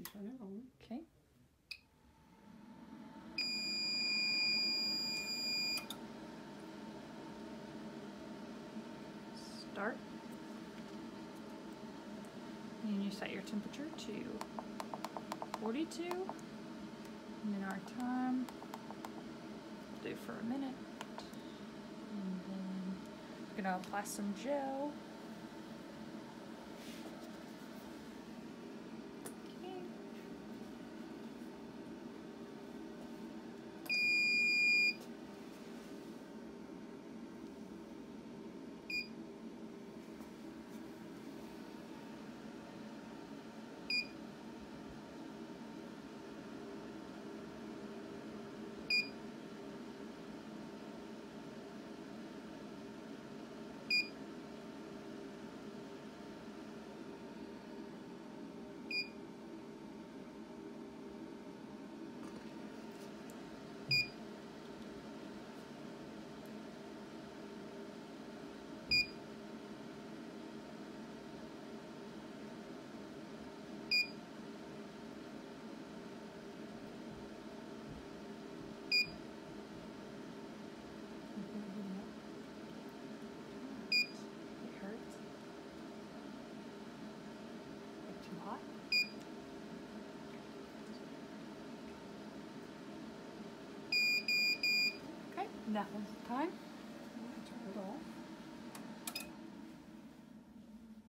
each other. Okay. Start. And you set your temperature to 42. And then our time, do for a minute. And then we're gonna apply some gel. That one's the time.